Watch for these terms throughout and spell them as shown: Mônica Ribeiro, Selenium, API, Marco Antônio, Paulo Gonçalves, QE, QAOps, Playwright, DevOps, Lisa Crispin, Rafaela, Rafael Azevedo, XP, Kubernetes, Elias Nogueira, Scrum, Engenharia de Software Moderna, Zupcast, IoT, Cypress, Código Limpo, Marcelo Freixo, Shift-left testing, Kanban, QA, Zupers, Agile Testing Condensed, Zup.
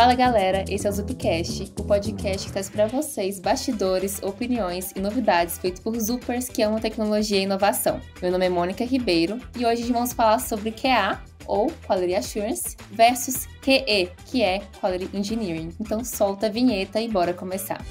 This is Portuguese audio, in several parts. Fala galera, esse é o Zupcast, o podcast que traz para vocês bastidores, opiniões e novidades feito por Zupers que amam tecnologia e inovação. Meu nome é Mônica Ribeiro e hoje vamos falar sobre QA, ou Quality Assurance, versus QE, que é Quality Engineering. Então solta a vinheta e bora começar.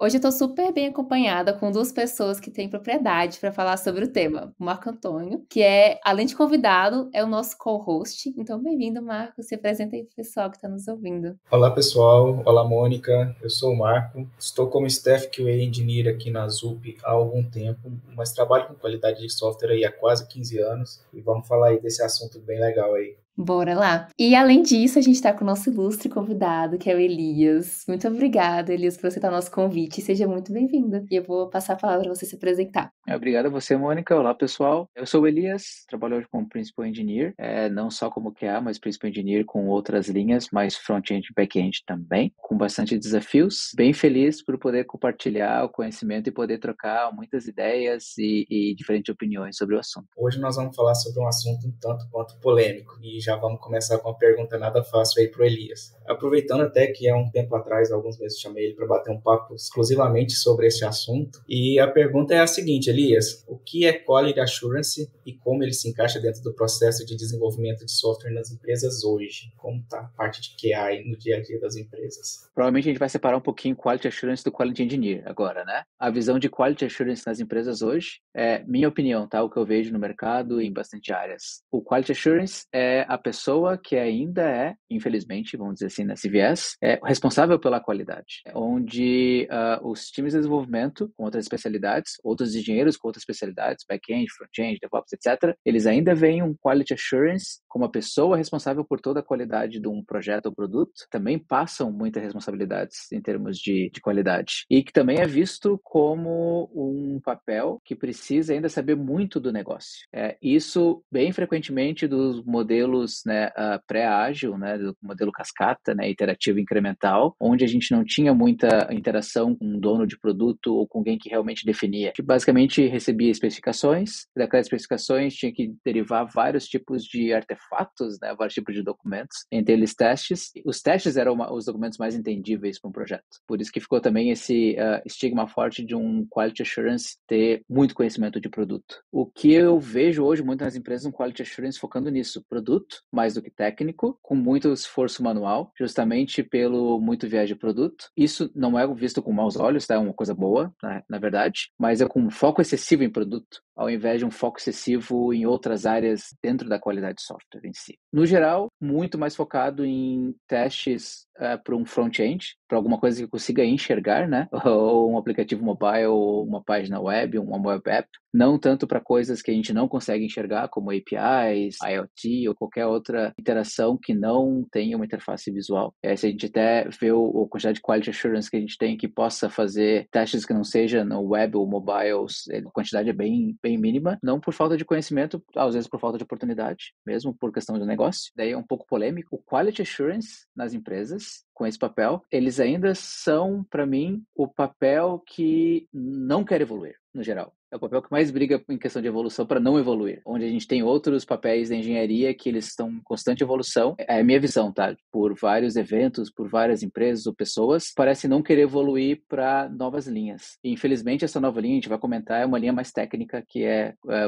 Hoje eu tô super bem acompanhada com duas pessoas que têm propriedade para falar sobre o tema. O Marco Antônio, que é, além de convidado, é o nosso co-host. Então, bem-vindo, Marco. Se apresenta aí pro pessoal que tá nos ouvindo. Olá, pessoal. Olá, Mônica. Eu sou o Marco. Estou como Staff QA Engineer aqui na Zup há algum tempo, mas trabalho com qualidade de software aí há quase 15 anos. E vamos falar aí desse assunto bem legal aí. Bora lá! E além disso, a gente está com o nosso ilustre convidado, que é o Elias. Muito obrigada, Elias, por aceitar o nosso convite. Seja muito bem-vindo. E eu vou passar a palavra para você se apresentar. Obrigado a você, Mônica. Olá, pessoal. Eu sou o Elias, trabalho hoje como Principal Engineer, não só como QA, mas Principal Engineer com outras linhas, mais front-end e back-end também, com bastante desafios. Bem feliz por poder compartilhar o conhecimento e poder trocar muitas ideias e diferentes opiniões sobre o assunto. Hoje nós vamos falar sobre um assunto um tanto quanto polêmico, e já vamos começar com uma pergunta nada fácil aí pro Elias. Aproveitando até que há um tempo atrás, alguns meses, chamei ele para bater um papo exclusivamente sobre esse assunto. E a pergunta é a seguinte, Elias: o que é Quality Assurance e como ele se encaixa dentro do processo de desenvolvimento de software nas empresas hoje? Como está a parte de QA aí no dia a dia das empresas? Provavelmente a gente vai separar um pouquinho Quality Assurance do Quality Engineer agora, né? A visão de Quality Assurance nas empresas hoje é, minha opinião, tá? O que eu vejo no mercado e em bastante áreas. O Quality Assurance é a pessoa que ainda é, infelizmente, vamos dizer assim, nesse viés, é responsável pela qualidade, onde os times de desenvolvimento com outras especialidades, outros engenheiros com outras especialidades, back-end, front-end, DevOps, etc., eles ainda veem um Quality Assurance como a pessoa responsável por toda a qualidade de um projeto ou produto, também passam muitas responsabilidades em termos de qualidade, e que também é visto como um papel que precisa ainda saber muito do negócio. Isso, bem frequentemente, dos modelos, né, pré-ágil, né, do modelo cascata, né, iterativo incremental, onde a gente não tinha muita interação com um dono de produto ou com alguém que realmente definia. A gente basicamente recebia especificações, daquelas especificações tinha que derivar vários tipos de artefatos, né, vários tipos de documentos, entre eles testes. Os testes eram os documentos mais entendíveis para um projeto. Por isso que ficou também esse estigma forte de um Quality Assurance ter muito conhecimento de produto. O que eu vejo hoje muito nas empresas é um Quality Assurance focando nisso, produto, mais do que técnico, com muito esforço manual, justamente pelo muito viés de produto. Isso não é visto com maus olhos, tá? É uma coisa boa, né? Na verdade, mas é com um foco excessivo em produto, ao invés de um foco excessivo em outras áreas dentro da qualidade de software em si. No geral, muito mais focado em testes para um front-end, para alguma coisa que consiga enxergar, né? Ou um aplicativo mobile, ou uma página web, uma web app. Não tanto para coisas que a gente não consegue enxergar, como APIs, IoT ou qualquer outra interação que não tenha uma interface visual. Se a gente até vê a quantidade de Quality Assurance que a gente tem que possa fazer testes que não seja no web ou mobiles, a quantidade é bem mínima, não por falta de conhecimento, às vezes por falta de oportunidade, mesmo por questão do negócio. Daí é um pouco polêmico. O Quality Assurance nas empresas, com esse papel, eles ainda são, para mim, o papel que não quer evoluir, no geral. É o papel que mais briga em questão de evolução para não evoluir. Onde a gente tem outros papéis da engenharia que eles estão em constante evolução. É a minha visão, tá? Por vários eventos, por várias empresas ou pessoas, parece não querer evoluir para novas linhas. E, infelizmente, essa nova linha, a gente vai comentar, é uma linha mais técnica que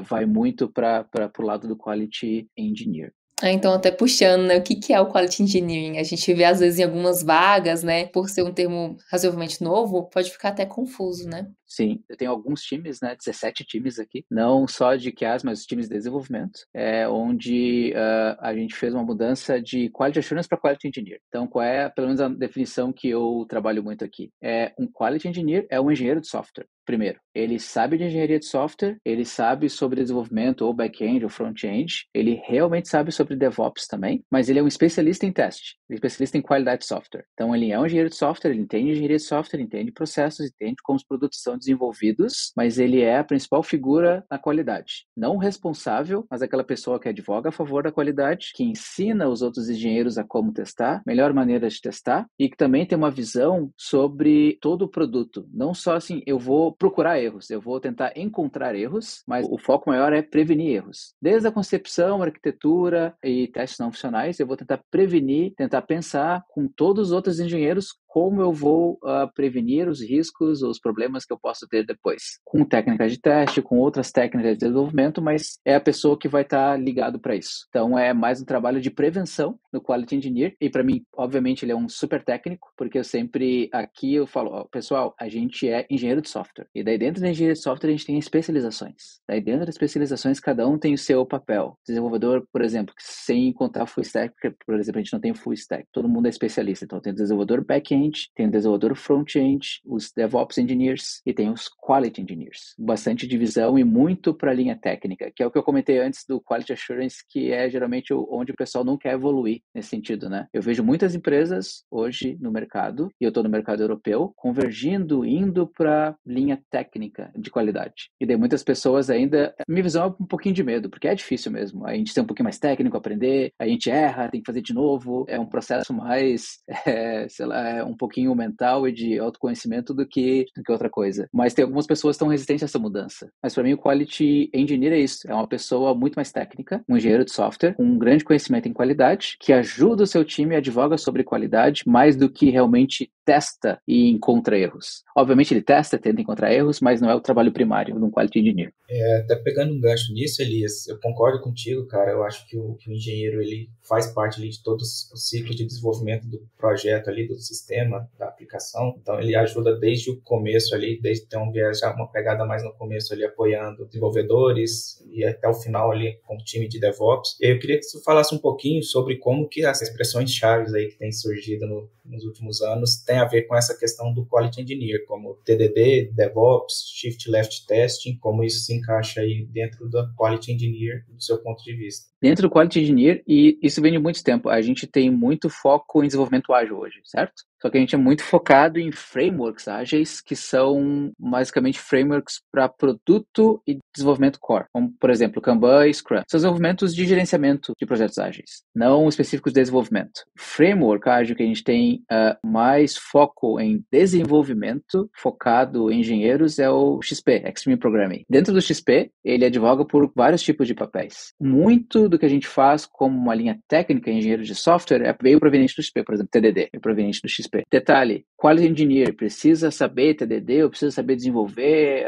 vai muito para o lado do Quality Engineer. Então, até puxando, né, o que é o Quality Engineering? A gente vê, às vezes, em algumas vagas, né, por ser um termo razoavelmente novo, pode ficar até confuso, né? Sim, eu tenho alguns times, né, 17 times aqui, não só de QAs, mas times de desenvolvimento, onde a gente fez uma mudança de Quality Assurance para Quality Engineer. Então, qual é, pelo menos, a definição que eu trabalho muito aqui? Um Quality Engineer é um engenheiro de software. Primeiro, ele sabe de engenharia de software, ele sabe sobre desenvolvimento ou back-end ou front-end, ele realmente sabe sobre DevOps também, mas ele é um especialista em teste, especialista em qualidade de software. Então, ele é um engenheiro de software, ele entende engenharia de software, entende processos, entende como os produtos são são desenvolvidos, mas ele é a principal figura na qualidade. Não responsável, mas aquela pessoa que advoga a favor da qualidade, que ensina os outros engenheiros a como testar, melhor maneira de testar, e que também tem uma visão sobre todo o produto. Não só assim, eu vou procurar erros, eu vou tentar encontrar erros, mas o foco maior é prevenir erros. Desde a concepção, arquitetura e testes não funcionais, eu vou tentar prevenir, tentar pensar com todos os outros engenheiros como eu vou prevenir os riscos ou os problemas que eu posso ter depois. Com técnicas de teste, com outras técnicas de desenvolvimento, mas é a pessoa que vai estar ligado para isso. Então é mais um trabalho de prevenção no Quality Engineer, e para mim, obviamente, ele é um super técnico, porque eu sempre aqui eu falo, ó, pessoal, a gente é engenheiro de software, e daí dentro da engenharia de software a gente tem especializações. Daí dentro das especializações cada um tem o seu papel. Desenvolvedor, por exemplo, sem contar full stack, porque, por exemplo, a gente não tem full stack, todo mundo é especialista, então tem desenvolvedor back-end, tem o desenvolvedor front-end, os DevOps Engineers e tem os Quality Engineers. Bastante divisão e muito para a linha técnica, que é o que eu comentei antes do Quality Assurance, que é geralmente onde o pessoal não quer evoluir nesse sentido, né? Eu vejo muitas empresas hoje no mercado, e eu estou no mercado europeu, convergindo, indo para linha técnica de qualidade. E daí muitas pessoas ainda... Minha visão é um pouquinho de medo, porque é difícil mesmo. A gente tem um pouquinho mais técnico, aprender, a gente erra, tem que fazer de novo. É um processo mais, sei lá, é um pouquinho mental e de autoconhecimento do que outra coisa. Mas tem algumas pessoas que estão resistentes a essa mudança. Mas para mim o Quality Engineer é isso. É uma pessoa muito mais técnica, um engenheiro de software, com um grande conhecimento em qualidade, que ajuda o seu time e advoga sobre qualidade mais do que realmente testa e encontra erros. Obviamente ele testa, tenta encontrar erros, mas não é o trabalho primário de um Quality Engineer. Até pegando um gancho nisso, Elias, eu concordo contigo, cara. Eu acho que o engenheiro ele faz parte ali de todo o ciclo de desenvolvimento do projeto ali, do sistema, da aplicação. Então ele ajuda desde o começo ali, desde ter um viés, uma pegada mais no começo ali, apoiando desenvolvedores e até o final ali com o time de DevOps. E eu queria que você falasse um pouquinho sobre como que as expressões chaves aí que têm surgido nos últimos anos tem a ver com essa questão do Quality Engineer, como TDD, DevOps, Shift-left testing, como isso se encaixa aí dentro do Quality Engineer do seu ponto de vista. Dentro do Quality Engineer, e isso vem de muito tempo, a gente tem muito foco em desenvolvimento ágil hoje, certo? Só que a gente é muito focado em frameworks ágeis, que são basicamente frameworks para produto e desenvolvimento core, como, por exemplo, Kanban e Scrum. São desenvolvimentos de gerenciamento de projetos ágeis, não específicos de desenvolvimento. Framework ágil que a gente tem mais foco em desenvolvimento, focado em engenheiros, é o XP, Extreme Programming. Dentro do XP, ele advoga por vários tipos de papéis. Muito do que a gente faz como uma linha técnica em engenheiro de software é veio proveniente do XP, por exemplo, TDD, é proveniente do XP. Detalhe, Quality Engineer precisa saber TDD, ou precisa saber desenvolver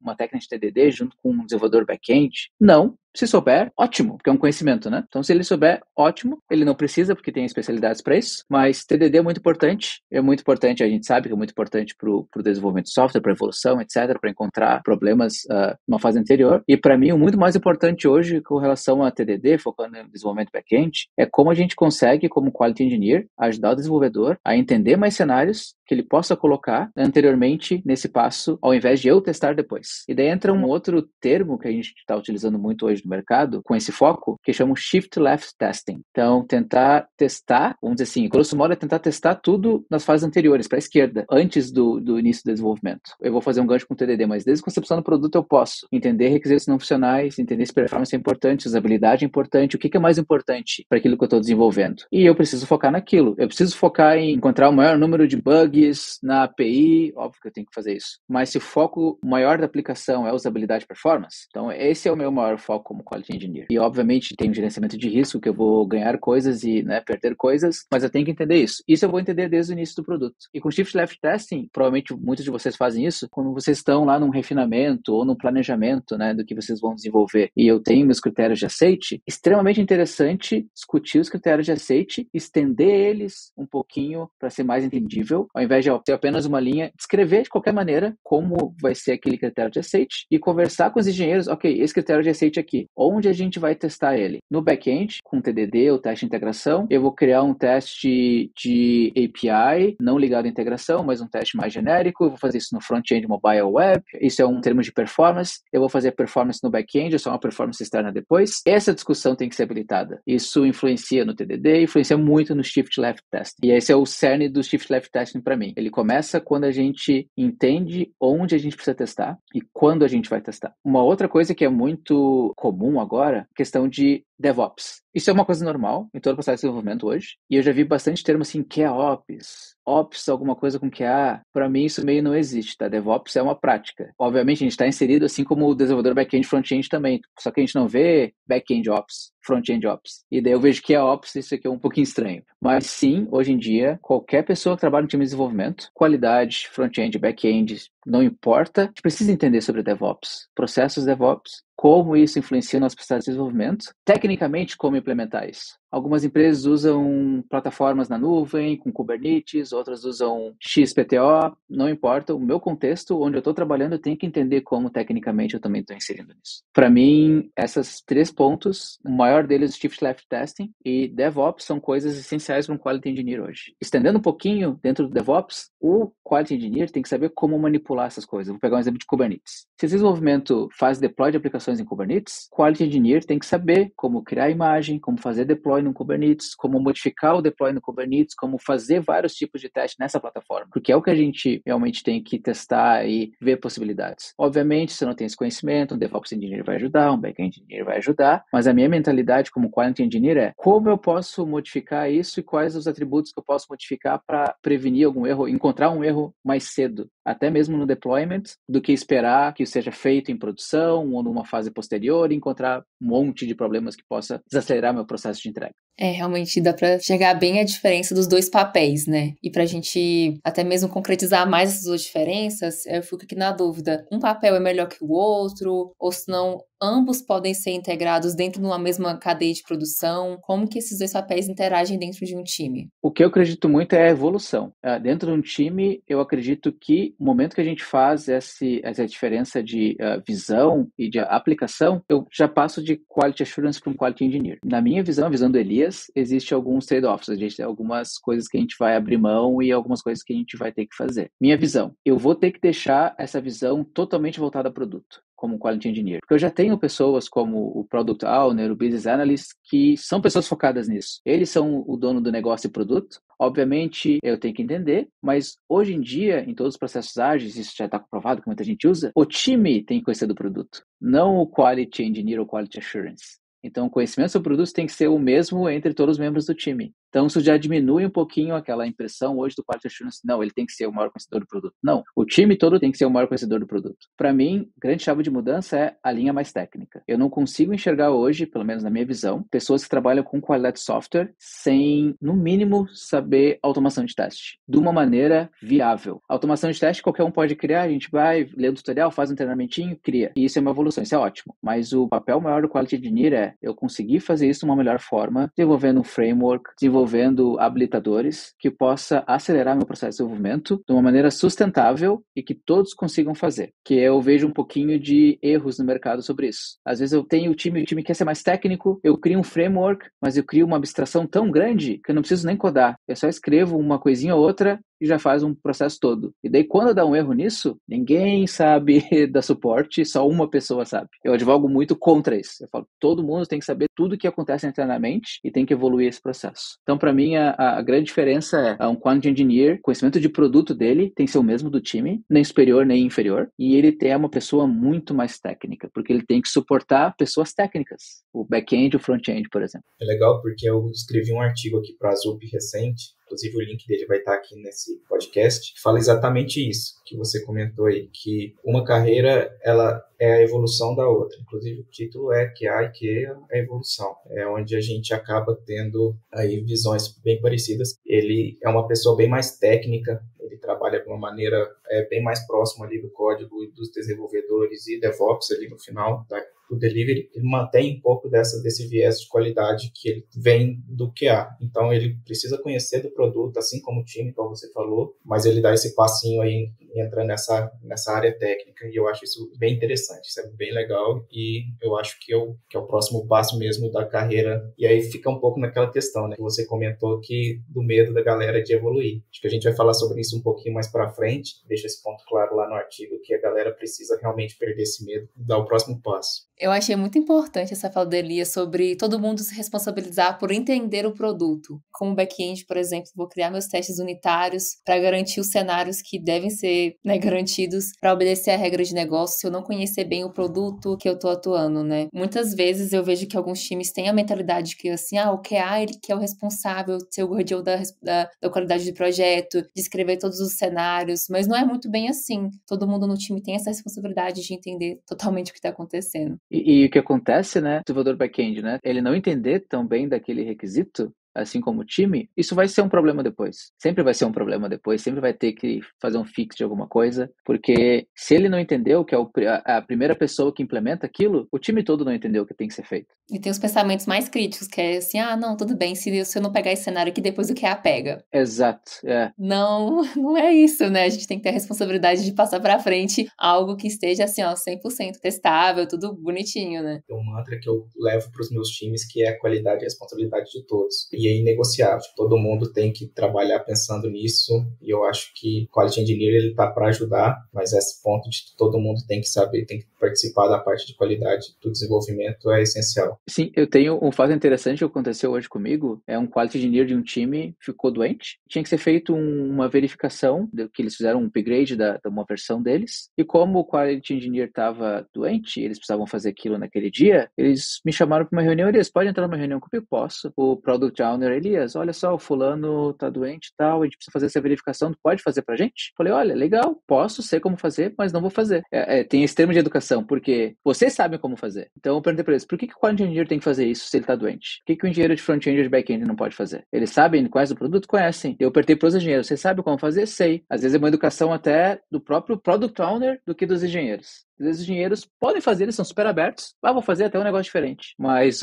uma técnica de TDD junto com um desenvolvedor back-end? Não. Se souber, ótimo, porque é um conhecimento, né? Então, se ele souber, ótimo. Ele não precisa, porque tem especialidades para isso. Mas TDD é muito importante. É muito importante, a gente sabe que é muito importante para o desenvolvimento de software, para evolução, etc., para encontrar problemas numa fase anterior. E, para mim, o muito mais importante hoje com relação a TDD, focando no desenvolvimento back-end, é como a gente consegue, como Quality Engineer, ajudar o desenvolvedor a entender mais cenários que ele possa colocar anteriormente nesse passo, ao invés de eu testar depois. E daí entra um outro termo que a gente está utilizando muito hoje no mercado, com esse foco, que chama Shift-left testing. Então, tentar testar, vamos dizer assim, grosso modo, é tentar testar tudo nas fases anteriores, para a esquerda, antes do início do desenvolvimento. Eu vou fazer um gancho com o TDD, mas desde a concepção do produto eu posso entender requisitos não funcionais, entender se performance é importante, se usabilidade é importante, o que é mais importante para aquilo que eu estou desenvolvendo. E eu preciso focar naquilo. Eu preciso focar em encontrar o maior número de bugs na API, óbvio que eu tenho que fazer isso. Mas se o foco maior da aplicação é usabilidade e performance, então esse é o meu maior foco como Quality Engineer. E, obviamente, tem um gerenciamento de risco, que eu vou ganhar coisas e perder coisas, mas eu tenho que entender isso. Isso eu vou entender desde o início do produto. E com Shift-Left Testing, provavelmente muitos de vocês fazem isso, quando vocês estão lá num refinamento ou num planejamento, né, do que vocês vão desenvolver. E eu tenho meus critérios de aceite, extremamente interessante discutir os critérios de aceite, estender eles um pouquinho para ser mais entendível, ao invés de ter apenas uma linha, descrever de qualquer maneira como vai ser aquele critério de aceite e conversar com os engenheiros, ok, esse critério de aceite aqui, aqui. Onde a gente vai testar ele? No back-end, com TDD, o teste de integração. Eu vou criar um teste de API, não ligado à integração, mas um teste mais genérico. Eu vou fazer isso no front-end mobile web. Isso é um termo de performance. Eu vou fazer performance no back-end, só uma performance externa depois. Essa discussão tem que ser habilitada. Isso influencia no TDD, influencia muito no Shift-left testing. E esse é o cerne do Shift-left testing para mim. Ele começa quando a gente entende onde a gente precisa testar e quando a gente vai testar. Uma outra coisa que é muito comum agora, questão de DevOps. Isso é uma coisa normal em todo o processo de desenvolvimento hoje. E eu já vi bastante termo assim, QAOps, Ops, alguma coisa com QA. Para mim isso meio não existe, tá? DevOps é uma prática. Obviamente a gente está inserido assim como o desenvolvedor back-end, front-end também. Só que a gente não vê back-end Ops, front-end Ops. E daí eu vejo QAOps, isso aqui é um pouquinho estranho. Mas sim, hoje em dia, qualquer pessoa que trabalha no time de desenvolvimento, qualidade, front-end, back-end, não importa. A gente precisa entender sobre DevOps, processos DevOps, como isso influencia o nosso processo de desenvolvimento, tecnicamente como implementar isso. Algumas empresas usam plataformas na nuvem, com Kubernetes, outras usam XPTO, não importa. O meu contexto, onde eu estou trabalhando, eu tenho que entender como tecnicamente eu também estou inserindo nisso. Para mim, esses três pontos, o maior deles é o Shift-Left Testing e DevOps, são coisas essenciais para um Quality Engineer hoje. Estendendo um pouquinho dentro do DevOps, o Quality Engineer tem que saber como manipular essas coisas. Vou pegar um exemplo de Kubernetes. Se esse desenvolvimento faz deploy de aplicações em Kubernetes, o Quality Engineer tem que saber como criar imagem, como fazer deploy no Kubernetes, como modificar o deploy no Kubernetes, como fazer vários tipos de teste nessa plataforma, porque é o que a gente realmente tem que testar e ver possibilidades. Obviamente, se eu não tenho esse conhecimento, um DevOps Engineer vai ajudar, um Backend Engineer vai ajudar, mas a minha mentalidade como Quality Engineer é como eu posso modificar isso e quais os atributos que eu posso modificar para prevenir algum erro, encontrar um erro mais cedo, até mesmo no deployment, do que esperar que seja feito em produção ou numa fase posterior e encontrar um monte de problemas que possa desacelerar meu processo de entrega. É, realmente dá pra enxergar bem a diferença dos dois papéis, né? E pra gente até mesmo concretizar mais essas duas diferenças, eu fico aqui na dúvida, um papel é melhor que o outro, ou se não, ambos podem ser integrados dentro de uma mesma cadeia de produção? Como que esses dois papéis interagem dentro de um time? O que eu acredito muito é a evolução. Dentro de um time, eu acredito que no momento que a gente faz essa diferença de visão e de aplicação, eu já passo de Quality Assurance para um Quality Engineer. Na minha visão, a visão do Elias, existe alguns trade-offs, existe algumas coisas que a gente vai abrir mão e algumas coisas que a gente vai ter que fazer. Minha visão, eu vou ter que deixar essa visão totalmente voltada a produto, como Quality Engineer. Porque eu já tenho pessoas como o Product Owner, o Business Analyst, que são pessoas focadas nisso. Eles são o dono do negócio e produto. Obviamente, eu tenho que entender, mas hoje em dia, em todos os processos ágeis, isso já está comprovado que muita gente usa, o time tem que conhecer do produto, não o Quality Engineer ou Quality Assurance. Então, o conhecimento sobre produtos tem que ser o mesmo entre todos os membros do time. Então, isso já diminui um pouquinho aquela impressão hoje do Quality Assurance. Não, ele tem que ser o maior conhecedor do produto. Não, o time todo tem que ser o maior conhecedor do produto. Para mim, grande chave de mudança é a linha mais técnica. Eu não consigo enxergar hoje, pelo menos na minha visão, pessoas que trabalham com qualidade de software sem, no mínimo, saber automação de teste. De uma maneira viável. Automação de teste qualquer um pode criar. A gente vai, lê um tutorial, faz um treinamentinho, cria. E isso é uma evolução, isso é ótimo. Mas o papel maior do Quality Engineer é eu conseguir fazer isso de uma melhor forma, desenvolvendo um framework, desenvolvendo habilitadores que possa acelerar meu processo de desenvolvimento de uma maneira sustentável e que todos consigam fazer. Que eu vejo um pouquinho de erros no mercado sobre isso. Às vezes eu tenho o time quer ser mais técnico, eu crio um framework, mas eu crio uma abstração tão grande que eu não preciso nem codar. Eu só escrevo uma coisinha ou outra e já faz um processo todo. E daí, quando dá um erro nisso, ninguém sabe dar suporte, só uma pessoa sabe. Eu advogo muito contra isso. Eu falo, todo mundo tem que saber tudo o que acontece internamente e tem que evoluir esse processo. Então, para mim, a grande diferença é um Quality Engineer, conhecimento de produto dele tem que ser o mesmo do time, nem superior, nem inferior, e ele é uma pessoa muito mais técnica, porque ele tem que suportar pessoas técnicas, o back-end e o front-end, por exemplo. É legal, porque eu escrevi um artigo aqui para a Zup recente, inclusive o link dele vai estar aqui nesse podcast, que fala exatamente isso que você comentou aí, que uma carreira ela é a evolução da outra. Inclusive o título é QA e QA é a evolução. É onde a gente acaba tendo aí visões bem parecidas. Ele é uma pessoa bem mais técnica, ele trabalha de uma maneira bem mais próxima ali do código e dos desenvolvedores e DevOps ali no final, tá? O delivery, ele mantém um pouco desse viés de qualidade que ele vem do QA. Então, ele precisa conhecer do produto, assim como o time, como você falou, mas ele dá esse passinho aí entra nessa área técnica, e eu acho isso bem interessante, isso é bem legal, e eu acho que é o próximo passo mesmo da carreira. E aí fica um pouco naquela questão, né, que você comentou aqui do medo da galera de evoluir. Acho que a gente vai falar sobre isso um pouquinho mais para frente, deixa esse ponto claro lá no artigo, que a galera precisa realmente perder esse medo e dar o próximo passo. Eu achei muito importante essa fala do Elias sobre todo mundo se responsabilizar por entender o produto. Como back-end, por exemplo, vou criar meus testes unitários para garantir os cenários que devem ser, né, garantidos para obedecer a regra de negócio, se eu não conhecer bem o produto que eu estou atuando, né? Muitas vezes eu vejo que alguns times têm a mentalidade de que, assim, o QA, ele que é o responsável de ser o guardião da qualidade do projeto, de escrever todos os cenários, mas não é muito bem assim. Todo mundo no time tem essa responsabilidade de entender totalmente o que está acontecendo. E o que acontece, né, o desenvolvedor back-end, né, ele não entender tão bem daquele requisito, assim como o time, isso vai ser um problema depois. Sempre vai ser um problema depois, sempre vai ter que fazer um fix de alguma coisa, porque se ele não entendeu que é a primeira pessoa que implementa aquilo, o time todo não entendeu o que tem que ser feito. E tem os pensamentos mais críticos, que é assim, não, tudo bem, se eu não pegar esse cenário aqui, depois o QA pega. Exato, é. Não, não é isso, né? A gente tem que ter a responsabilidade de passar pra frente algo que esteja assim, 100% testável, tudo bonitinho, né? Tem um mantra que eu levo pros meus times, que é a qualidade e a responsabilidade de todos. E é inegociável. Todo mundo tem que trabalhar pensando nisso, e eu acho que o Quality Engineer, ele tá para ajudar, mas esse ponto de todo mundo tem que saber, tem que participar da parte de qualidade do desenvolvimento é essencial. Sim, eu tenho um fato interessante que aconteceu hoje comigo, é um Quality Engineer de um time ficou doente, tinha que ser feito uma verificação, que eles fizeram um upgrade de uma versão deles, e como o Quality Engineer estava doente, eles precisavam fazer aquilo naquele dia, eles me chamaram para uma reunião, eles podem entrar numa reunião comigo? Posso. O Product Elias, olha só, o fulano tá doente e tal, a gente precisa fazer essa verificação, tu pode fazer pra gente? Falei, olha, legal, posso, sei como fazer, mas não vou fazer. Tem esse termo de educação, porque vocês sabem como fazer. Então eu perguntei pra eles, por que o Quality Engineer tem que fazer isso se ele tá doente? Por que o engenheiro de front-end ou de back-end não pode fazer? Eles sabem quais o produto? Conhecem. Eu perguntei pros engenheiros, vocês sabem como fazer? Sei. Às vezes é uma educação até do próprio Product Owner do que dos engenheiros. Às vezes os engenheiros podem fazer, eles são super abertos. Vou fazer até um negócio diferente. Mas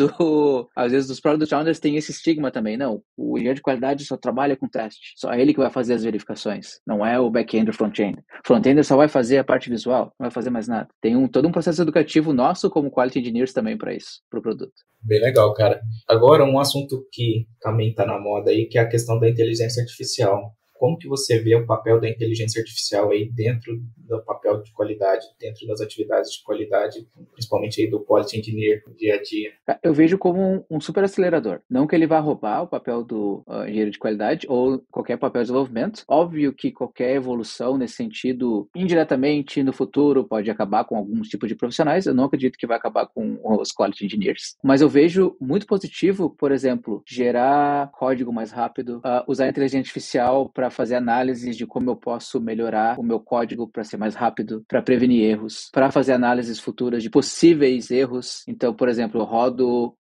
às vezes os Product Owners têm esse estigma também. Não, o engenheiro de qualidade só trabalha com teste. Só é ele que vai fazer as verificações. Não é o back-end ou front-end. Front-end só vai fazer a parte visual, não vai fazer mais nada. Tem todo um processo educativo nosso como Quality Engineers também para isso, para o produto. Bem legal, cara. Agora um assunto que também está na moda aí, que é a questão da inteligência artificial. Como que você vê o papel da inteligência artificial aí dentro do papel de qualidade, dentro das atividades de qualidade, principalmente aí do Quality Engineer no dia a dia? Eu vejo como um super acelerador. Não que ele vá roubar o papel do engenheiro de qualidade ou qualquer papel de desenvolvimento. Óbvio que qualquer evolução nesse sentido, indiretamente no futuro, pode acabar com alguns tipos de profissionais. Eu não acredito que vai acabar com os Quality Engineers. Mas eu vejo muito positivo, por exemplo, gerar código mais rápido, usar a inteligência artificial para fazer análises de como eu posso melhorar o meu código para ser mais rápido, para prevenir erros, para fazer análises futuras de possíveis erros. Então, por exemplo, eu rodo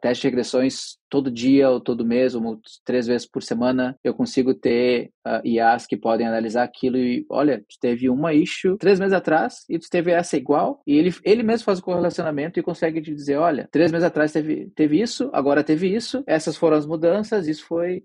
teste de regressões todo dia ou todo mês, ou 3 vezes por semana, eu consigo ter IAs que podem analisar aquilo e, olha, tu teve uma issue 3 meses atrás e tu teve essa igual, e ele mesmo faz o correlacionamento e consegue te dizer, olha, 3 meses atrás teve isso, agora teve isso, essas foram as mudanças, isso foi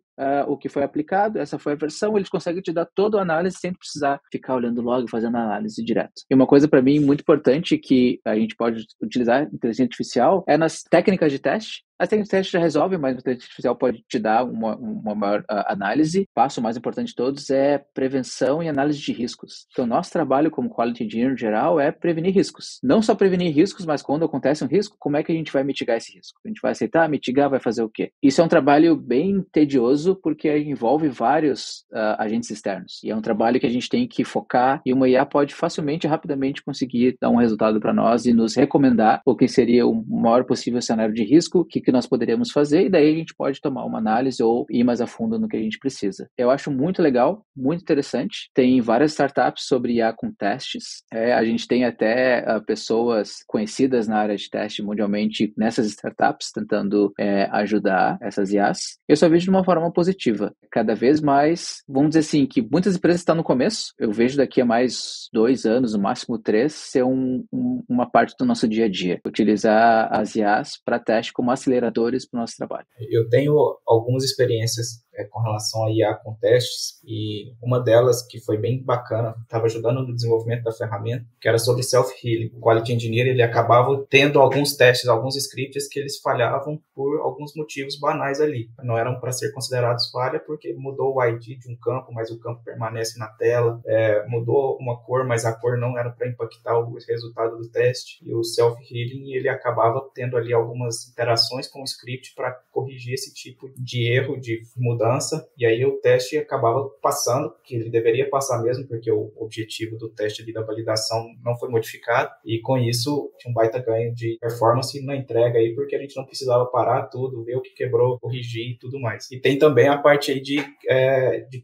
o que foi aplicado, essa foi a versão, eles conseguem te dar toda a análise sem precisar ficar olhando logo e fazendo análise direto. E uma coisa para mim muito importante que a gente pode utilizar inteligência artificial é nas técnicas de teste. As técnicas de teste já resolvem, mas a inteligência artificial pode te dar uma maior análise. O passo mais importante de todos é prevenção e análise de riscos. Então, nosso trabalho como Quality Engineer, em geral, é prevenir riscos. Não só prevenir riscos, mas quando acontece um risco, como é que a gente vai mitigar esse risco? A gente vai aceitar, mitigar, vai fazer o quê? Isso é um trabalho bem tedioso, porque envolve vários agentes externos. E é um trabalho que a gente tem que focar, e uma IA pode facilmente, rapidamente conseguir dar um resultado para nós e nos recomendar o que seria o maior possível cenário de risco, que nós poderíamos fazer, e daí a gente pode tomar uma análise ou ir mais a fundo no que a gente precisa. Eu acho muito legal, muito interessante. Tem várias startups sobre IA com testes. A gente tem até pessoas conhecidas na área de teste mundialmente nessas startups, tentando ajudar essas IAs. Eu só vejo de uma forma positiva. Cada vez mais, vamos dizer assim, que muitas empresas estão no começo. Eu vejo daqui a mais 2 anos, no máximo 3, ser uma parte do nosso dia a dia. Utilizar as IAs para teste como acelerador para o nosso trabalho. Eu tenho algumas experiências com relação aí a com testes, e uma delas que foi bem bacana, estava ajudando no desenvolvimento da ferramenta, que era sobre self-healing. O Quality Engineer, ele acabava tendo alguns testes, alguns scripts que eles falhavam por alguns motivos banais ali. Não eram para ser considerados falha porque mudou o ID de um campo, mas o campo permanece na tela, mudou uma cor, mas a cor não era para impactar o resultado do teste, e o self-healing ele acabava tendo ali algumas interações com o script para corrigir esse tipo de erro, de mudança, e aí o teste acabava passando, que ele deveria passar mesmo, porque o objetivo do teste ali da validação não foi modificado, e com isso tinha um baita ganho de performance na entrega aí, porque a gente não precisava parar tudo, ver o que quebrou, corrigir e tudo mais. E tem também a parte aí de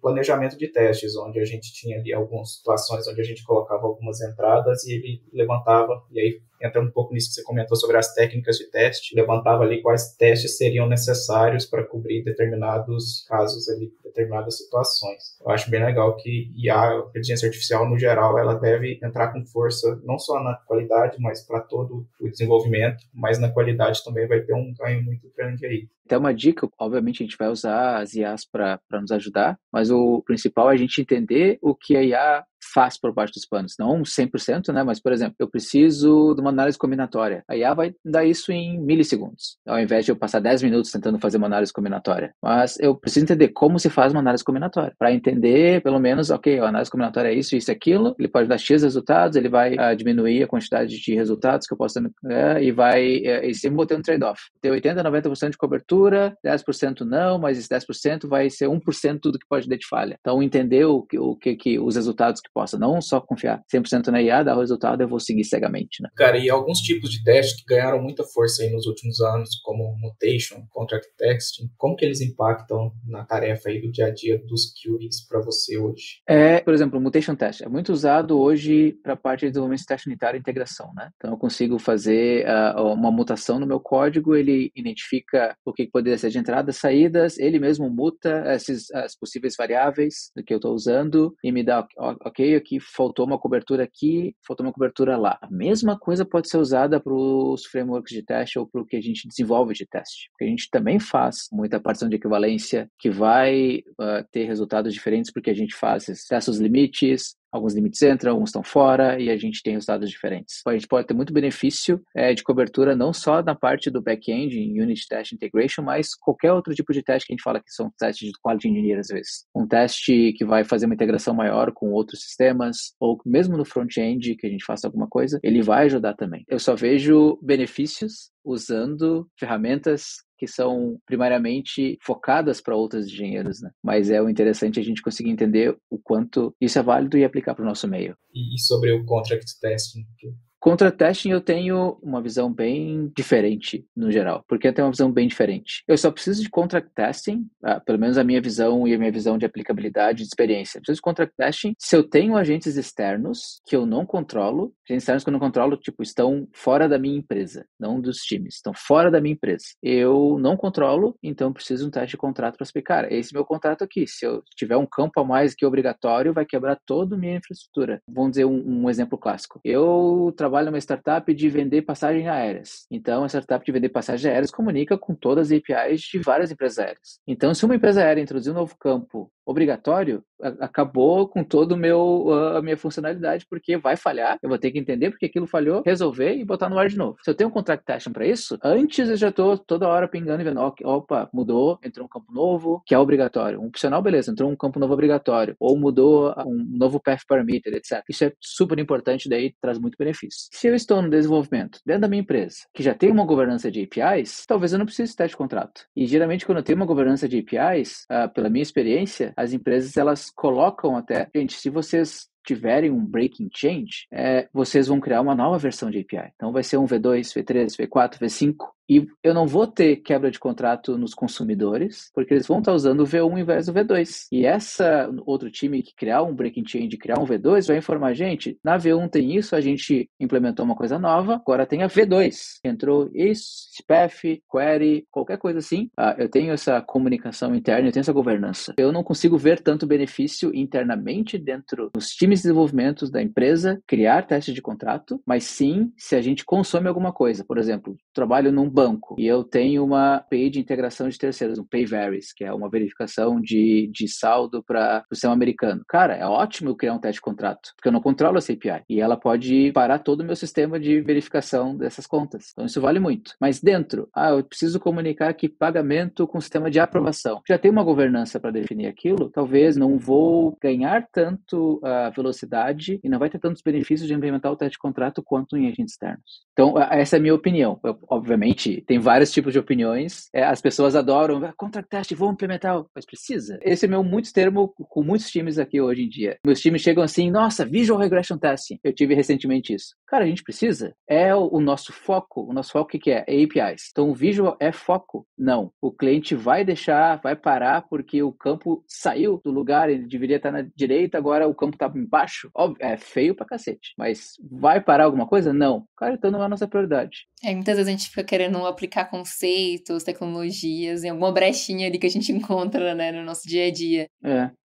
planejamento de testes, onde a gente tinha ali algumas situações onde a gente colocava algumas entradas e ele levantava, e aí entrando um pouco nisso que você comentou sobre as técnicas de teste, levantava ali quais testes seriam necessários para cobrir determinados casos ali, determinadas situações. Eu acho bem legal que a inteligência artificial, no geral, ela deve entrar com força, não só na qualidade, mas para todo o desenvolvimento, mas na qualidade também vai ter um ganho muito grande aí. Então, uma dica, obviamente, a gente vai usar as IAs para nos ajudar, mas o principal é a gente entender o que a IA faz por baixo dos panos, não 100%, né? Mas, por exemplo, eu preciso de uma análise combinatória. A IA vai dar isso em milissegundos, ao invés de eu passar 10 minutos tentando fazer uma análise combinatória. Mas eu preciso entender como se faz uma análise combinatória, para entender, pelo menos, ok, a análise combinatória é isso, isso e aquilo, ele pode dar X resultados, ele vai diminuir a quantidade de resultados que eu posso ter, e vai sempre botar um trade-off. Ter 80%, 90% de cobertura, 10% não, mas esse 10% vai ser 1% do que pode dar de falha. Então, entender o que os resultados que possa, não só confiar 100% na IA, dar o resultado, eu vou seguir cegamente, né? Cara, e alguns tipos de teste que ganharam muita força aí nos últimos anos, como Mutation, Contract Testing, como que eles impactam na tarefa aí do dia a dia dos QAs para você hoje? Por exemplo, o Mutation Test é muito usado hoje para a parte de desenvolvimento de teste unitário e integração, né? Então, eu consigo fazer uma mutação no meu código, ele identifica o que poderia ser de entradas, saídas, ele mesmo muta as possíveis variáveis que eu estou usando e me dá, aqui faltou uma cobertura aqui, faltou uma cobertura lá. A mesma coisa pode ser usada para os frameworks de teste ou para o que a gente desenvolve de teste. Porque a gente também faz muita partição de equivalência que vai ter resultados diferentes porque a gente faz esses testes aos limites. Alguns limites entram, alguns estão fora e a gente tem resultados diferentes. A gente pode ter muito benefício de cobertura não só na parte do back-end, em unit test integration, mas qualquer outro tipo de teste que a gente fala que são testes de quality engineer às vezes. Um teste que vai fazer uma integração maior com outros sistemas ou mesmo no front-end que a gente faça alguma coisa, ele vai ajudar também. Eu só vejo benefícios usando ferramentas que são primariamente focadas para outros engenheiros, né? Mas é o interessante a gente conseguir entender o quanto isso é válido e aplicar para o nosso meio. E sobre o contract testing? Contra testing eu tenho uma visão bem diferente no geral, porque eu tenho uma visão bem diferente. Eu só preciso de contract testing, pelo menos a minha visão e a minha visão de aplicabilidade e de experiência. Eu preciso de contract testing se eu tenho agentes externos que eu não controlo, tipo, estão fora da minha empresa, não dos times, estão fora da minha empresa. Eu não controlo, então eu preciso de um teste de contrato para explicar. Esse meu contrato aqui, se eu tiver um campo a mais que é obrigatório, vai quebrar toda a minha infraestrutura. Vamos dizer um exemplo clássico. Eu trabalho numa startup de vender passagens aéreas. Então, a startup de vender passagens aéreas comunica com todas as APIs de várias empresas aéreas. Então, se uma empresa aérea introduzir um novo campo obrigatório, acabou com toda a minha funcionalidade, porque vai falhar, eu vou ter que entender porque aquilo falhou, resolver e botar no ar de novo. Se eu tenho um contract testing para isso, antes eu já estou toda hora pingando e vendo, opa, mudou, entrou um campo novo, que é obrigatório. Um opcional, beleza, entrou um campo novo obrigatório, ou mudou um novo path parameter, etc. Isso é super importante, daí traz muito benefício. Se eu estou no desenvolvimento dentro da minha empresa, que já tem uma governança de APIs, talvez eu não precise de teste de contrato. E geralmente quando eu tenho uma governança de APIs, pela minha experiência, as empresas elas colocam até, gente, se vocês tiverem um breaking change, vocês vão criar uma nova versão de API. Então vai ser um V2, V3, V4, V5. E eu não vou ter quebra de contrato nos consumidores, porque eles vão estar usando o V1 ao invés do V2. E essa outro time que criar um breaking change, criar um V2, vai informar a gente, na V1 tem isso, a gente implementou uma coisa nova, agora tem a V2. Entrou isso, SPF, query, qualquer coisa assim. Eu tenho essa comunicação interna, eu tenho essa governança. Eu não consigo ver tanto benefício internamente dentro dos times de desenvolvimento da empresa, criar testes de contrato, mas sim se a gente consome alguma coisa. Por exemplo, trabalho num banco e eu tenho uma API de integração de terceiros, um PayVeris, que é uma verificação de saldo para o sistema americano. Cara, é ótimo eu criar um teste de contrato, porque eu não controlo essa API e ela pode parar todo o meu sistema de verificação dessas contas. Então isso vale muito. Mas dentro, eu preciso comunicar que pagamento com sistema de aprovação. Já tem uma governança para definir aquilo, talvez não vou ganhar tanto a velocidade e não vai ter tantos benefícios de implementar o teste de contrato quanto em agentes externos. Então, essa é a minha opinião. Eu, obviamente, tem vários tipos de opiniões. As pessoas adoram, contract test, vou implementar, mas precisa. Esse é meu muito termo com muitos times aqui hoje em dia. Meus times chegam assim, nossa, visual regression testing. Eu tive recentemente isso. Cara, a gente precisa. É o nosso foco. O nosso foco o que é? É APIs. Então, o visual é foco? Não. O cliente vai deixar, vai parar porque o campo saiu do lugar, ele deveria estar na direita, agora o campo está embaixo. Óbvio, é feio pra cacete. Mas vai parar alguma coisa? Não. Cara, então não é a nossa prioridade. Muitas vezes a gente fica querendo aplicar conceitos, tecnologias, em alguma brechinha ali que a gente encontra, né, no nosso dia a dia.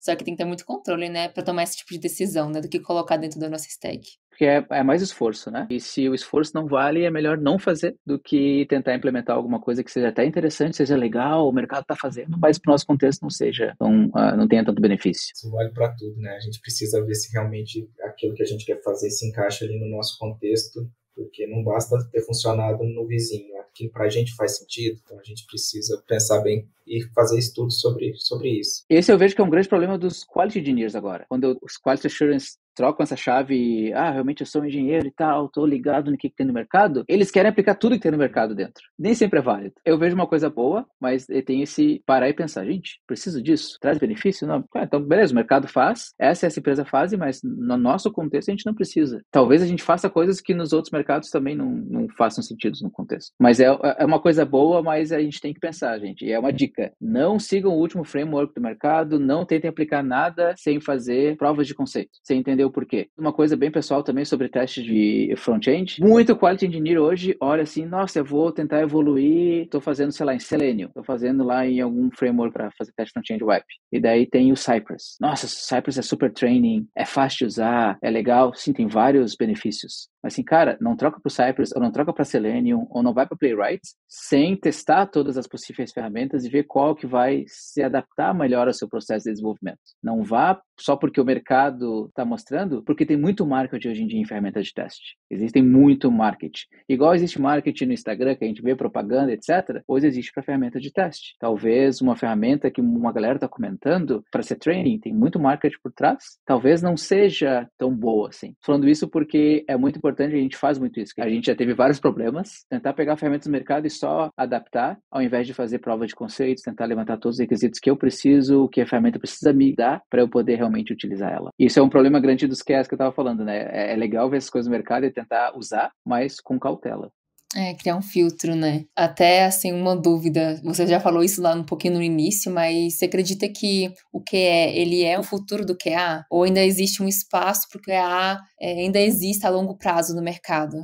Só que tem que ter muito controle, né, pra tomar esse tipo de decisão, né, do que colocar dentro da nossa stack. Porque é mais esforço, né? E se o esforço não vale, é melhor não fazer do que tentar implementar alguma coisa que seja até interessante, seja legal, o mercado está fazendo, mas para o nosso contexto não seja, não tenha tanto benefício. Isso vale para tudo, né? A gente precisa ver se realmente aquilo que a gente quer fazer se encaixa ali no nosso contexto, porque não basta ter funcionado no vizinho. Aquilo para a gente faz sentido, então a gente precisa pensar bem e fazer estudo sobre isso. Esse eu vejo que é um grande problema dos quality engineers agora. Quando os quality assurance trocam essa chave, realmente eu sou um engenheiro e tal, tô ligado no que tem no mercado, eles querem aplicar tudo que tem no mercado dentro. Nem sempre é válido. Eu vejo uma coisa boa, mas tem esse parar e pensar, gente, preciso disso? Traz benefício? Não. Então, beleza, o mercado faz, essa empresa faz, mas no nosso contexto a gente não precisa. Talvez a gente faça coisas que nos outros mercados também não façam sentido no contexto. Mas é uma coisa boa, mas a gente tem que pensar, gente. E é uma dica. Não sigam o último framework do mercado, não tentem aplicar nada sem fazer provas de conceito, sem entender o porquê. Uma coisa bem pessoal também sobre testes de front-end. Muito quality engineer hoje olha assim, nossa, eu vou tentar evoluir, tô fazendo, sei lá, em Selenium, tô fazendo lá em algum framework para fazer teste front-end web. E daí tem o Cypress. Nossa, Cypress é super training, é fácil de usar, é legal, sim, tem vários benefícios. Mas assim, cara, não troca pro Cypress, ou não troca pra Selenium, ou não vai pra Playwright sem testar todas as possíveis ferramentas e ver qual que vai se adaptar melhor ao seu processo de desenvolvimento. Não vá só porque o mercado tá mostrando, porque tem muito marketing hoje em dia em ferramentas de teste. Existem muito marketing. Igual existe marketing no Instagram, que a gente vê propaganda, etc. Hoje existe para ferramenta de teste. Talvez uma ferramenta que uma galera está comentando para ser training, tem muito marketing por trás, talvez não seja tão boa assim. Falando isso porque é muito importante, a gente faz muito isso. A gente já teve vários problemas. Tentar pegar ferramentas do mercado e só adaptar, ao invés de fazer prova de conceitos, tentar levantar todos os requisitos que eu preciso, o que a ferramenta precisa me dar para eu poder realmente utilizar ela. Isso é um problema grande dos QAs que eu estava falando, né? É legal ver as coisas no mercado e tentar usar, mas com cautela. Criar um filtro, né? Até, assim, uma dúvida. Você já falou isso lá um pouquinho no início, mas você acredita que o QE, ele é o futuro do QA? Ou ainda existe um espaço para o QA ainda exista a longo prazo no mercado?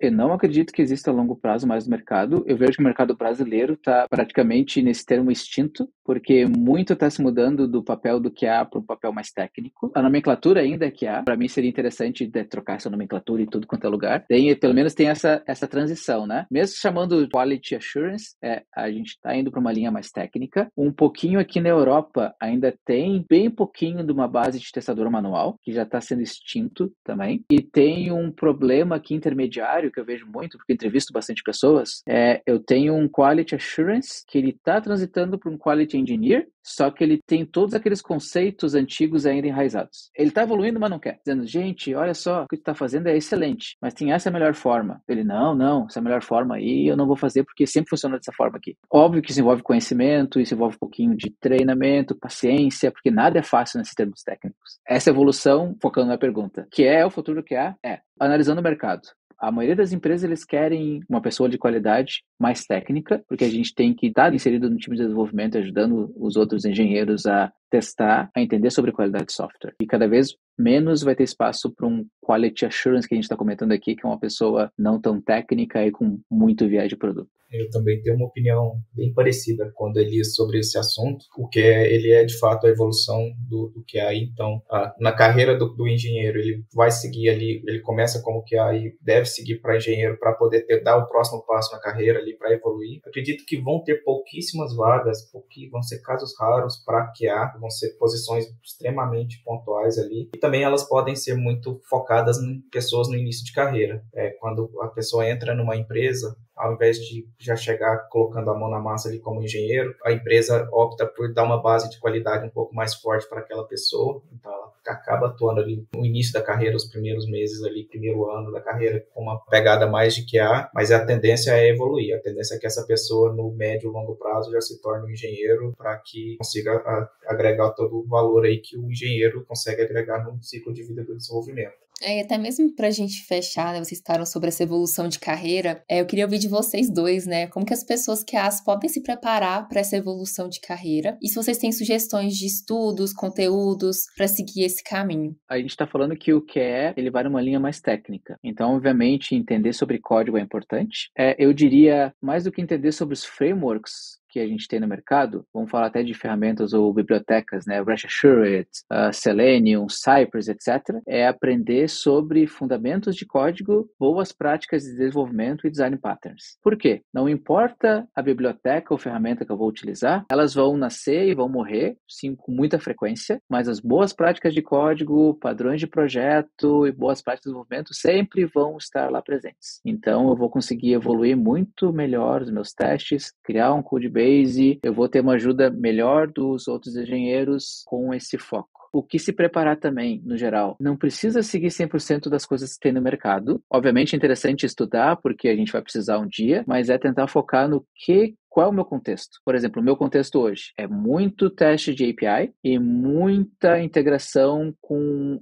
Eu não acredito que exista a longo prazo mais no mercado. Eu vejo que o mercado brasileiro está praticamente nesse termo extinto, porque muito está se mudando do papel do QA para um papel mais técnico. A nomenclatura ainda é QA. Para mim seria interessante trocar essa nomenclatura em tudo quanto é lugar. Pelo menos tem essa transição, né? Mesmo chamando Quality Assurance, a gente está indo para uma linha mais técnica. Um pouquinho aqui na Europa ainda tem bem pouquinho de uma base de testador manual, que já está sendo extinto também. E tem um problema aqui intermediário, que eu vejo muito, porque entrevisto bastante pessoas, eu tenho um Quality Assurance que ele está transitando para um Quality Engineer, só que ele tem todos aqueles conceitos antigos ainda enraizados. Ele está evoluindo, mas não quer. Dizendo, gente, olha só, o que tu está fazendo é excelente, mas tem essa melhor forma. Ele, não, essa melhor forma aí eu não vou fazer porque sempre funciona dessa forma aqui. Óbvio que isso envolve conhecimento, isso envolve um pouquinho de treinamento, paciência, porque nada é fácil nesses termos técnicos. Essa evolução, focando na pergunta, que é o futuro que há? Analisando o mercado. A maioria das empresas, eles querem uma pessoa de qualidade mais técnica, porque a gente tem que estar inserido no time de desenvolvimento, ajudando os outros engenheiros a testar, a entender sobre qualidade de software. E cada vez menos vai ter espaço para um quality assurance que a gente está comentando aqui, que é uma pessoa não tão técnica e com muito viés de produto. eu também tenho uma opinião bem parecida com a da Elias sobre esse assunto, porque ele é, de fato, a evolução do QA. Então, na carreira do engenheiro, ele vai seguir ali, ele começa como QA e deve seguir para engenheiro para poder dar o próximo passo na carreira ali, para evoluir. Eu acredito que vão ter pouquíssimas vagas, vão ser casos raros para QA, vão ser posições extremamente pontuais ali. E também elas podem ser muito focadas em pessoas no início de carreira. Quando a pessoa entra numa empresa, ao invés de já chegar colocando a mão na massa ali como engenheiro, a empresa opta por dar uma base de qualidade um pouco mais forte para aquela pessoa. Então, ela acaba atuando ali no início da carreira, os primeiros meses ali, primeiro ano da carreira, com uma pegada mais de QA, mas a tendência é evoluir. A tendência é que essa pessoa, no médio e longo prazo, já se torne um engenheiro para que consiga agregar todo o valor aí que o engenheiro consegue agregar no ciclo de vida do desenvolvimento. Até mesmo pra gente fechar, né, vocês falaram sobre essa evolução de carreira, eu queria ouvir de vocês dois, né, como que as pessoas QAs podem se preparar para essa evolução de carreira, e se vocês têm sugestões de estudos, conteúdos para seguir esse caminho. A gente tá falando que o QA, ele vai numa linha mais técnica, então obviamente entender sobre código é importante. Eu diria, mais do que entender sobre os frameworks que a gente tem no mercado, vamos falar até de ferramentas ou bibliotecas, né? Rest Assured, Selenium, Cypress, etc. É aprender sobre fundamentos de código, boas práticas de desenvolvimento e design patterns. Por quê? Não importa a biblioteca ou ferramenta que eu vou utilizar, elas vão nascer e vão morrer, sim, com muita frequência, mas as boas práticas de código, padrões de projeto e boas práticas de desenvolvimento sempre vão estar lá presentes. Então, eu vou conseguir evoluir muito melhor os meus testes, criar um code base, eu vou ter uma ajuda melhor dos outros engenheiros com esse foco. O que se preparar também, no geral, não precisa seguir 100% das coisas que tem no mercado. Obviamente é interessante estudar, porque a gente vai precisar um dia, mas é tentar focar no qual é o meu contexto. Por exemplo, o meu contexto hoje é muito teste de API e muita integração com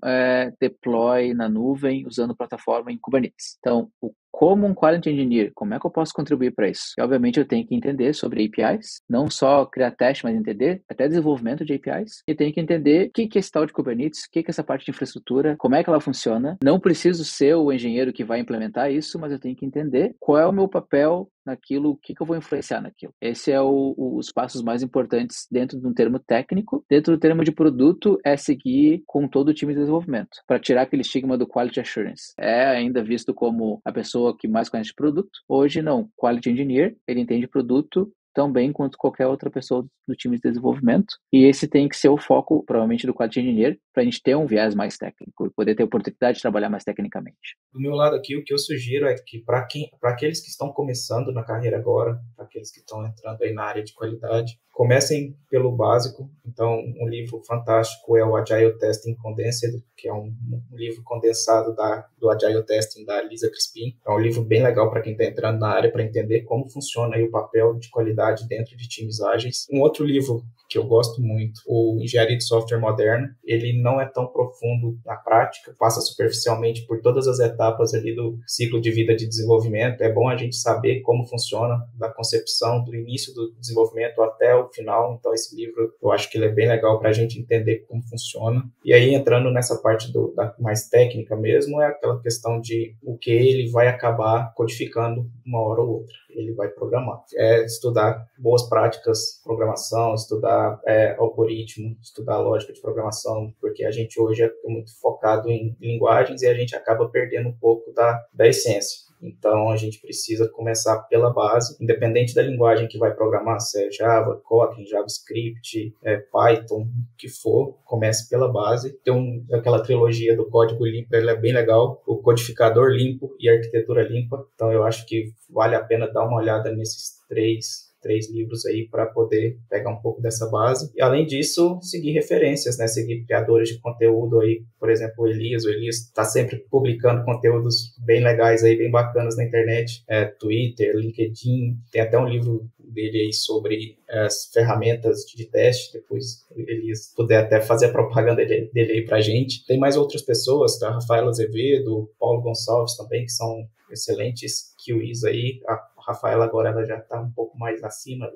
deploy na nuvem, usando plataforma em Kubernetes. Então, como um Quality Engineer, como é que eu posso contribuir para isso? E, obviamente, eu tenho que entender sobre APIs, não só criar teste, mas entender até desenvolvimento de APIs. E tenho que entender o que é esse tal de Kubernetes, o que é essa parte de infraestrutura, como é que ela funciona. Não preciso ser o engenheiro que vai implementar isso, mas eu tenho que entender qual é o meu papel naquilo, o que eu vou influenciar naquilo. Esse é os passos mais importantes dentro de um termo técnico. Dentro do termo de produto, é seguir com todo o time de desenvolvimento, para tirar aquele estigma do Quality Assurance. É ainda visto como a pessoa que mais conhece produto. Hoje, não. Quality Engineer, ele entende produto tão bem quanto qualquer outra pessoa do time de desenvolvimento. E esse tem que ser o foco, provavelmente, do Quality Engineer, para a gente ter um viés mais técnico e poder ter a oportunidade de trabalhar mais tecnicamente. Do meu lado aqui, o que eu sugiro é que, para aqueles que estão começando na carreira agora, para aqueles que estão entrando aí na área de qualidade, comecem pelo básico. Então, um livro fantástico é o Agile Testing Condensed, que é um livro condensado do Agile Testing da Lisa Crispin. É um livro bem legal para quem está entrando na área, para entender como funciona aí o papel de qualidade dentro de times ágeis. Um outro livro que eu gosto muito, o Engenharia de Software Moderna, ele não é tão profundo na prática, passa superficialmente por todas as etapas ali do ciclo de vida de desenvolvimento. É bom a gente saber como funciona, da concepção, do início do desenvolvimento até o final. Então, esse livro, eu acho que ele é bem legal para a gente entender como funciona. E aí, entrando nessa parte da mais técnica mesmo, é aquela questão de o que ele vai acabar codificando uma hora ou outra. Ele vai programar. É estudar boas práticas de programação, estudar algoritmo, estudar lógica de programação, porque a gente hoje é muito focado em linguagens e a gente acaba perdendo um pouco da essência. Então, a gente precisa começar pela base, independente da linguagem que vai programar, se é Java, Kotlin, JavaScript, Python, o que for, comece pela base. Tem aquela trilogia do código limpo, ela é bem legal, o codificador limpo e a arquitetura limpa. Então, eu acho que vale a pena dar uma olhada nesses três livros aí para poder pegar um pouco dessa base. E, além disso, seguir referências, né? Seguir criadores de conteúdo aí, por exemplo, o Elias está sempre publicando conteúdos bem legais aí, bem bacanas na internet, Twitter, LinkedIn, tem até um livro dele aí sobre as ferramentas de teste, depois Elias puder até fazer a propaganda dele aí pra gente. Tem mais outras pessoas, tá? Rafael Azevedo, Paulo Gonçalves também, que são excelentes QAs aí, a Rafaela agora ela já está um pouco pouco mais acima,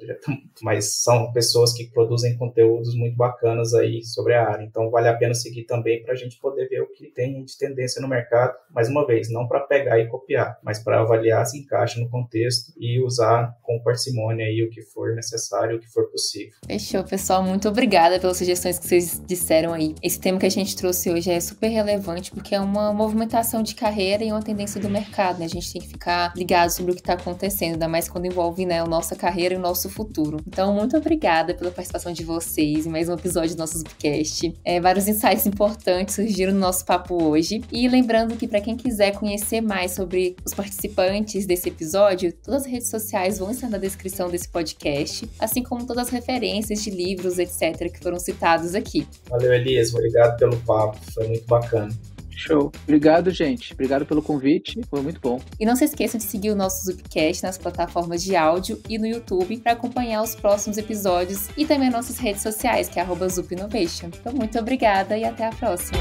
mas são pessoas que produzem conteúdos muito bacanas aí sobre a área. Então, vale a pena seguir também para a gente poder ver o que tem de tendência no mercado. Mais uma vez, não para pegar e copiar, mas para avaliar se encaixa no contexto e usar com parcimônia aí o que for necessário, o que for possível. Fechou, pessoal. Muito obrigada pelas sugestões que vocês disseram aí. Esse tema que a gente trouxe hoje é super relevante porque é uma movimentação de carreira e uma tendência do mercado, né? A gente tem que ficar ligado sobre o que está acontecendo, ainda mais quando envolve, né, a nossa carreira e o nosso futuro. Então, muito obrigada pela participação de vocês em mais um episódio do nosso Zupcast. Vários insights importantes surgiram no nosso papo hoje. E lembrando que para quem quiser conhecer mais sobre os participantes desse episódio, todas as redes sociais vão estar na descrição desse podcast, assim como todas as referências de livros, etc., que foram citados aqui. Valeu, Elias. Obrigado pelo papo. Foi muito bacana. Show. Obrigado, gente. Obrigado pelo convite. Foi muito bom. E não se esqueçam de seguir o nosso Zupcast nas plataformas de áudio e no YouTube para acompanhar os próximos episódios e também nossas redes sociais, que é @zupinnovation. Então, muito obrigada e até a próxima.